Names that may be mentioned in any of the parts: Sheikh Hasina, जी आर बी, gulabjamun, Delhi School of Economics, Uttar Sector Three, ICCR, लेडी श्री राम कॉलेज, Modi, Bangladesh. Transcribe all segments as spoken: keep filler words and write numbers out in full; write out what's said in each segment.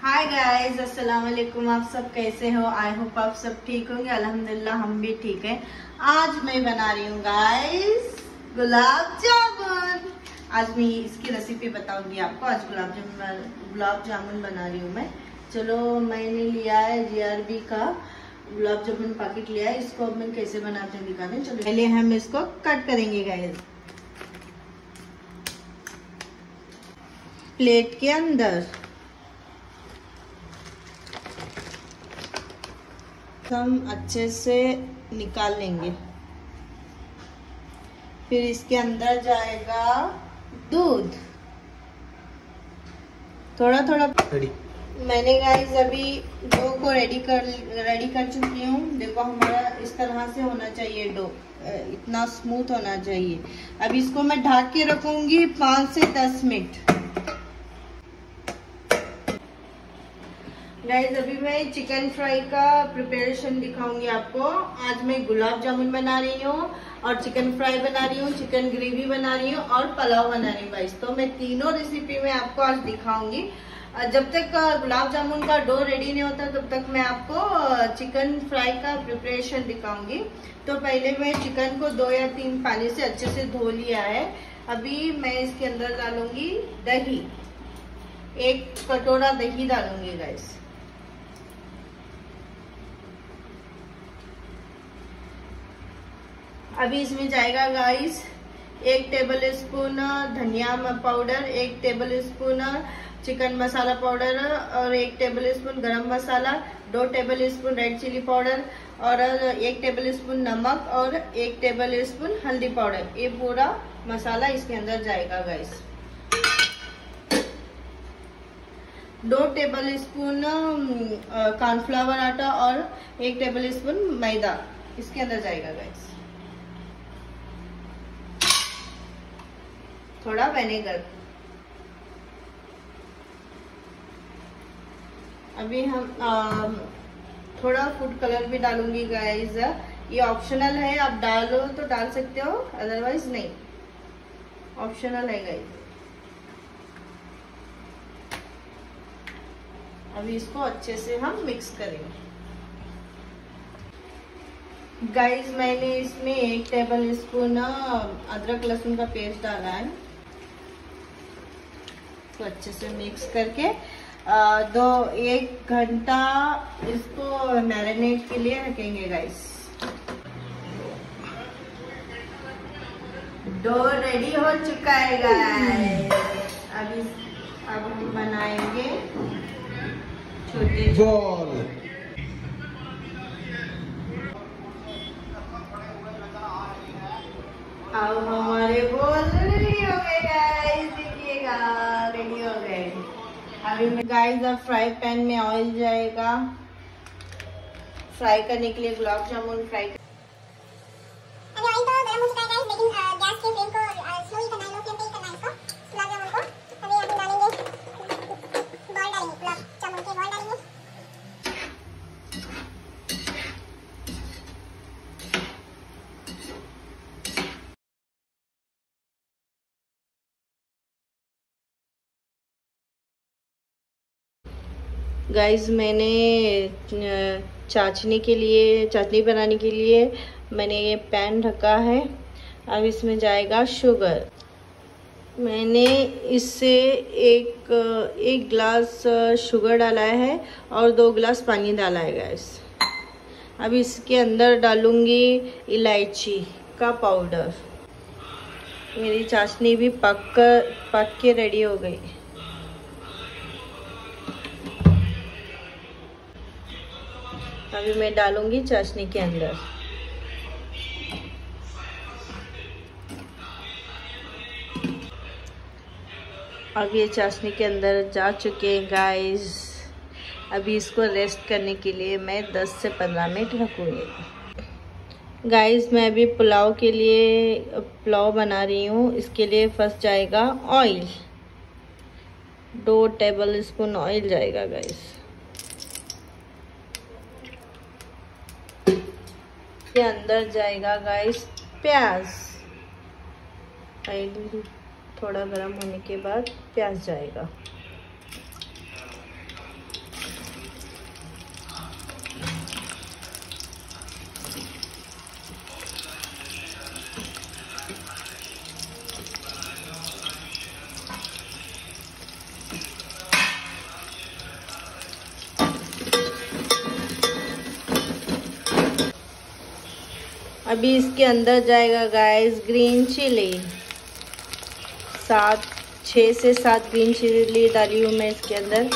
Hi guys, अस्सलाम वालेकुम। आप सब कैसे हो? आई होप आप सब ठीक होंगे। अल्हम्दुलिल्लाह हम भी ठीक हैं। आज मैं बना रही हूँ गाइस गुलाब जामुन। आज मैं इसकी रेसिपी बताऊंगी आपको। आज गुलाब जामुन गुलाब जामुन बना रही हूँ मैं। चलो, मैंने लिया है जी आर बी का गुलाब जामुन पैकेट लिया है। इसको अब मैं कैसे बनाते हैं दिखाते हैं। चलो पहले हम इसको कट करेंगे गाइस प्लेट के अंदर। हम अच्छे से निकाल लेंगे। फिर इसके अंदर जाएगा दूध थोड़ा थोड़ा। मैंने गाइस अभी डो को रेडी कर रेडी कर चुकी हूँ। देखो, हमारा इस तरह से होना चाहिए डो, इतना स्मूथ होना चाहिए। अब इसको मैं ढक के रखूंगी पाँच से दस मिनट। गाइस अभी मैं चिकन फ्राई का प्रिपरेशन दिखाऊंगी आपको। आज मैं गुलाब जामुन बना रही हूँ और चिकन फ्राई बना रही हूँ, चिकन ग्रेवी बना रही हूँ और पुलाव बना रही हूँ गाइस। तो मैं तीनों रेसिपी में आपको आज दिखाऊंगी। जब तक गुलाब जामुन का डो रेडी नहीं होता तब तक मैं आपको चिकन फ्राई का प्रिपरेशन दिखाऊंगी। तो पहले मैं चिकन को दो या तीन पानी से अच्छे से धो लिया है। अभी मैं इसके अंदर डालूंगी दही, एक कटोरा दही डालूंगी गाइस। अभी इसमें जाएगा गाइस एक टेबल स्पून धनिया पाउडर, एक tablespoon chicken masala powder और एक टेबल स्पून गरम मसाला, दो tablespoon red chilli powder और एक टेबल स्पून नमक और एक टेबल स्पून हल्दी पाउडर। ये पूरा मसाला इसके अंदर जाएगा गाइस। दो टेबल स्पून कॉर्नफ्लावर आटा और एक टेबल स्पून मैदा इसके अंदर जाएगा गाइस। थोड़ा विनेगर। अभी हम आ, थोड़ा फूड कलर भी डालूंगी गाइस। ये ऑप्शनल है, आप डालो तो डाल सकते हो, अदरवाइज नहीं, ऑप्शनल है गाइस। अभी इसको अच्छे से हम मिक्स करेंगे गाइस। मैंने इसमें एक टेबल स्पून अदरक लहसुन का पेस्ट डाला है। तो अच्छे से मिक्स करके आ, दो एक घंटा इसको मैरिनेट के लिए रखेंगे गाइस। डो रेडी हो चुका है गाइस। अभी अब हम बनाएंगे छोटे बॉल। अब हमारे बॉल रेडी हो गए गाइस। देखिएगा, रेडी हो गए। अभी गाइस अब फ्राई पैन में ऑयल जाएगा फ्राई करने के लिए गुलाब जामुन फ्राई। गाइस मैंने चाशनी के लिए चाशनी बनाने के लिए मैंने ये पैन रखा है। अब इसमें जाएगा शुगर। मैंने इससे एक एक ग्लास शुगर डाला है और दो ग्लास पानी डाला है गाइस। अब इसके अंदर डालूंगी इलायची का पाउडर। मेरी चाशनी भी पक कर पक के रेडी हो गई। अभी मैं डालूंगी चाशनी के अंदर। अब ये चाशनी के अंदर जा चुके हैं गाइस। अभी इसको रेस्ट करने के लिए मैं दस से पंद्रह मिनट रखूंगी गाइस। मैं अभी पुलाव के लिए पुलाव बना रही हूँ। इसके लिए फर्स्ट जाएगा ऑयल, दो टेबल स्पून ऑयल जाएगा गाइस। के अंदर जाएगा गाइस प्याज। ऑयल थोड़ा गर्म होने के बाद प्याज जाएगा। अभी इसके अंदर जाएगा गाइस ग्रीन चिली, सात छः से सात ग्रीन चिली डाली हूँ मैं इसके अंदर।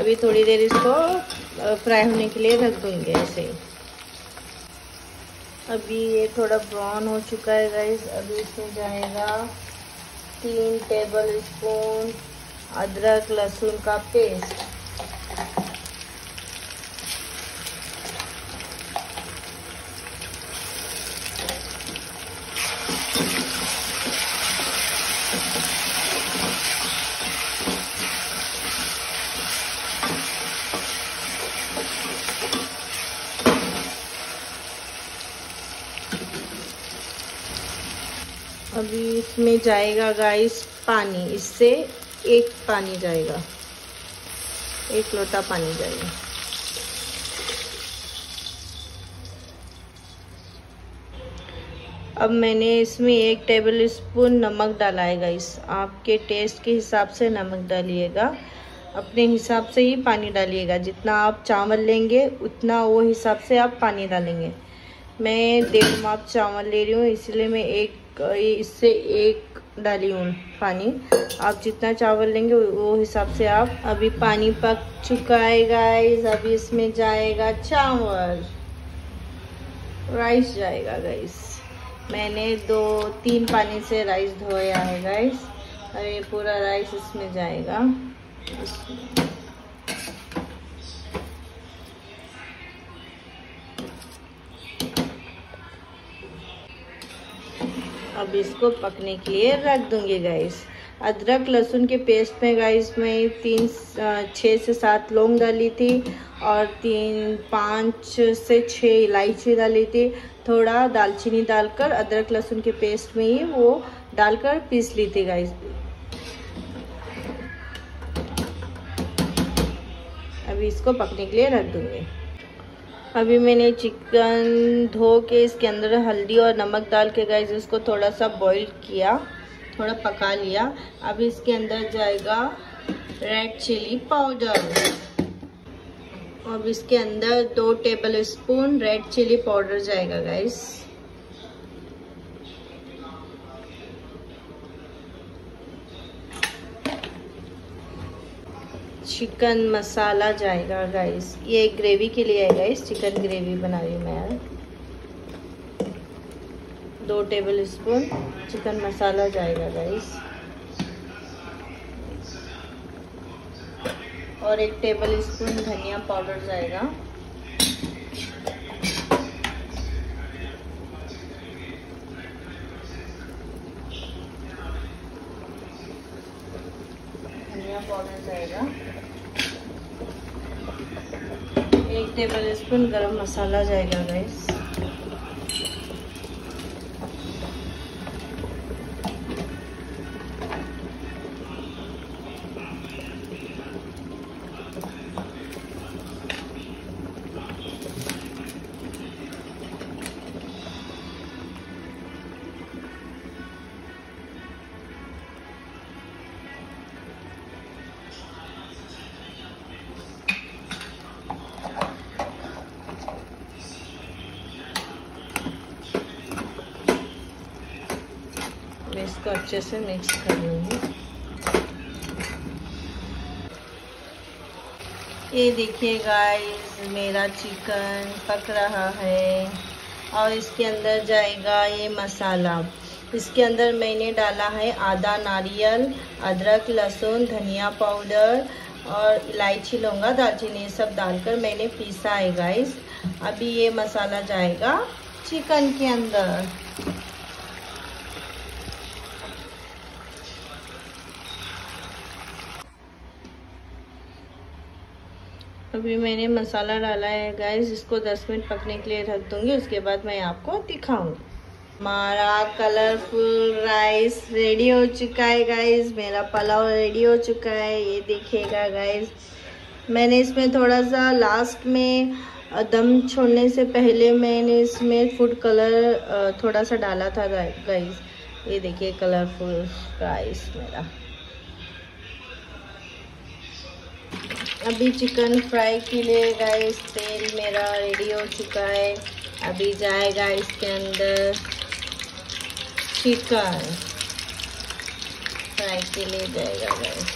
अभी थोड़ी देर इसको फ्राई होने के लिए रख दूँगी ऐसे। अभी ये थोड़ा ब्राउन हो चुका है गाइस। अभी इसमें जाएगा तीन टेबल स्पून अदरक लहसुन का पेस्ट। अभी इसमें जाएगा गाइस पानी, इससे एक पानी जाएगा, एक लोटा पानी जाएगा। अब मैंने इसमें एक टेबल स्पून नमक डाला है गाइस। आपके टेस्ट के हिसाब से नमक डालिएगा, अपने हिसाब से ही पानी डालिएगा। जितना आप चावल लेंगे उतना वो हिसाब से आप पानी डालेंगे। मैं डेढ़ माप चावल ले रही हूँ, इसलिए मैं एक इससे एक डाली हूँ पानी। आप जितना चावल लेंगे वो हिसाब से आप। अभी पानी पक चुका है गाइस। अभी इसमें जाएगा चावल, राइस जाएगा गाइस। मैंने दो तीन पानी से राइस धोया है गाइस। अब ये पूरा राइस इसमें जाएगा। इसमें अब इसको पकने के लिए रख दूंगी गाइस। अदरक लहसुन के पेस्ट में गाइस मैं तीन छः से सात लौंग डाली थी और तीन पाँच से छः इलायची डाली थी। थोड़ा दालचीनी डालकर अदरक लहसुन के पेस्ट में ही वो डालकर पीस ली थी गाइस। अभी इसको पकने के लिए रख दूंगी। अभी मैंने चिकन धो के इसके अंदर हल्दी और नमक डाल के गाइस इसको थोड़ा सा बॉईल किया, थोड़ा पका लिया। अभी इसके अंदर जाएगा रेड चिली पाउडर। अब इसके अंदर दो tablespoon red chilli powder जाएगा गाइस। चिकन मसाला जाएगा गाइस, ये ग्रेवी के लिए है गाइस। चिकन ग्रेवी बना रही हूँ मैं। दो टेबल स्पून चिकन मसाला जाएगा गाइस और एक टेबल स्पून धनिया पाउडर जाएगा। धनिया पाउडर जाएगा, एक टेबल स्पून गरम मसाला जाएगा गाइस। इसको अच्छे से मिक्स कर लूंगी। ये देखिए गाइस मेरा चिकन पक रहा है और इसके अंदर जाएगा ये मसाला। इसके अंदर मैंने डाला है आधा नारियल, अदरक लहसुन, धनिया पाउडर और इलायची लौंगा दालचीनी सब डालकर मैंने पीसा है गाइस। अभी ये मसाला जाएगा चिकन के अंदर। अभी मैंने मसाला डाला है गाइस, इसको दस मिनट पकने के लिए रख दूंगी। उसके बाद मैं आपको दिखाऊंगी। हमारा कलरफुल राइस रेडी हो चुका है गाइस, मेरा पुलाव रेडी हो चुका है। ये देखिएगा गाइस, मैंने इसमें थोड़ा सा लास्ट में दम छोड़ने से पहले मैंने इसमें फूड कलर थोड़ा सा डाला था गाइस। ये देखिए कलरफुल राइस मेरा। अभी चिकन फ्राई के लिए गाइस तेल मेरा रेडी हो चुका है। अभी जाएगा इसके अंदर चिकन फ्राई के लिए जाएगा गाइस।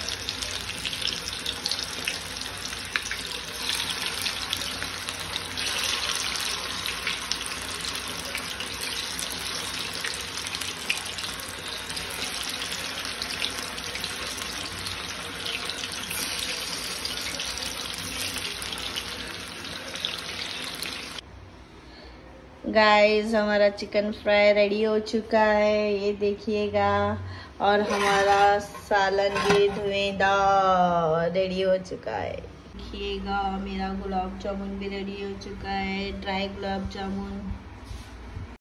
गाइस हमारा चिकन फ्राई रेडी हो चुका है, ये देखिएगा। और हमारा सालन भी धुएंदार रेडी हो चुका है, देखिएगा। मेरा गुलाब जामुन भी रेडी हो चुका है, ड्राई गुलाब जामुन।